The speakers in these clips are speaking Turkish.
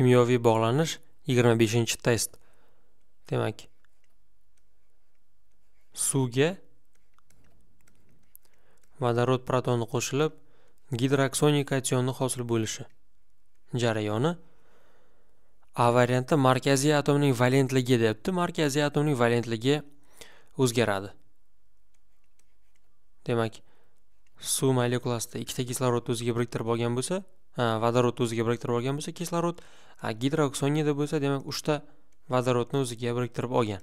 kimyoviy bog'lanish 25-test. Demak, suvga vodorod protoni qo'shilib gidroksonik ationni hosil bo'lishi jarayoni. A variantda markaziy atomning valentligi deyapti. Markaziy atomning valentligi o'zgaradi. Demak, suv molekulasida ikkita kislorod o'ziga biriktirib olgan bo'lsa, vodorod o'ziga biriktirib olgan bo'lsa, kislorod gidroksonida bo'lsa, demak 3 ta vodorodni o'ziga biriktirib olgan.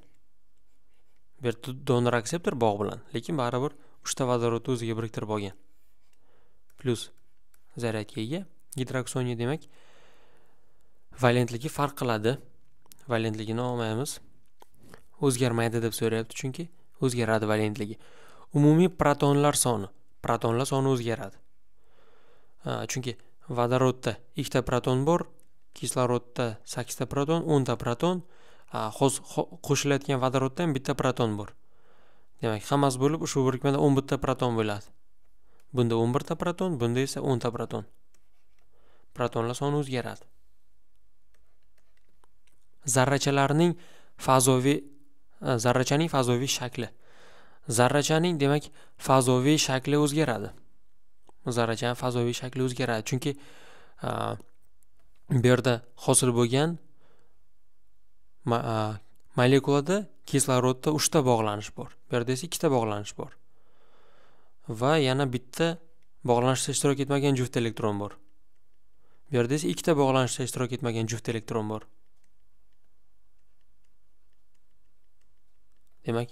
Bu yerda donor akseptor bog' bilan, lekin baribir 3 ta vodorodni o'ziga biriktirib olgan. Plus zaryadga ega gidroksoniya, demak valentligi farq qiladi. Valentligini olmaymiz. O'zgarmaydi deb so'rayapti, chunki o'zgaradi valentligi. Umumiy protonlar soni, o'zgaradi. Chunki vodorodda 2 ta proton bor, kislorodda 8 ta proton, 10 ta proton, qo'shilayotgan vodorodda ham 1 ta proton bor. Demak, hammasi bo'lib ushbu birikmada 11 ta proton bo'ladi. Bunda 11 ta proton, bunda esa 10 ta proton. Protonlar soni o'zgaradi. Zarrachaning fazoviy shakli. Zarrachaning, demak, fazoviy shakli o'zgaradi. Zarrachaning fazoviy shakli o'zgaradi, chunki bu yerda hosil bo'lgan molekulada kislorodda 3 ta bog'lanish bor. Bu yerda esa 2 ta bog'lanish bor. Va yana bitta bog'lanishda ishtirok etmagan juft elektron bor. Bu yerda esa 2 ta bog'lanishda ishtirok etmagan juft elektron bor. Demak,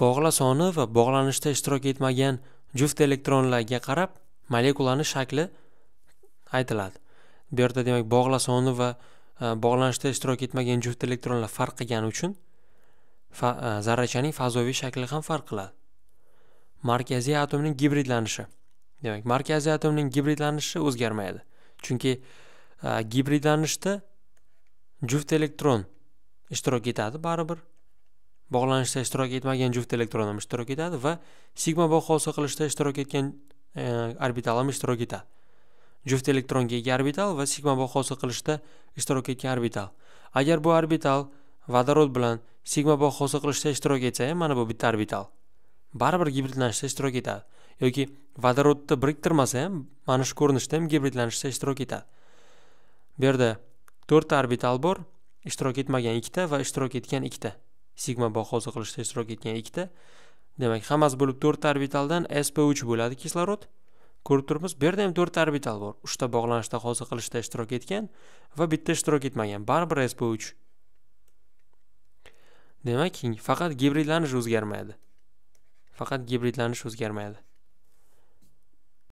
bog'la soni va bog'lanishda ishtirok etmagan juft elektronlarga qarab molekulaning shakli aytiladi. Bu yerda demak, bog'la soni va bog'lanishda ishtirok etmagan juft elektronlar farq qilgani uchun zarrachaning fazoviy shakli ham farq qiladi. Markaziy atomning gibridlanishi. Demak, markaziy atomning gibridlanishi o'zgarmaydi. Chunki gibridlanishda juft elektron ishtirok etadi baribir. Bog'lanishda ishtirok etmagan juft elektron ham ishtirok etadi va sigma bog' hosil qilishda ishtirok etgan orbital ham ishtirok etadi. Juft elektronga ega orbital va sigma bog' hosil qilishda ishtirok etgan orbital. Agar bu orbital vodorod bilan sigma bog' hosil qilishda ishtirok etsa, mana bu bitta orbital baribir gibridlanishda ishtirok etadi yoki vodorodni biriktirmasa ham mana shu ko'rinishda ham gibridlanishda ishtirok etadi. Bu yerda 4 ta orbital bor, ishtirok etmagan 2 ta va ishtirok etgan 2 ta. Sigma bog' hosil qilishda ishtirok etgan 2 ta. Demak, hammasi bo'lib 4 ta orbitaldan sp3 bo'ladi kislorod. Ko'rib turibmiz, bu yerda ham 4 ta orbital bor. 3 ta bog'lanishda hosil qilishda ishtirok etgan va bitta ishtirok etmagan, baribir sp3. Demak, faqat gibridlanish o'zgarmaydi.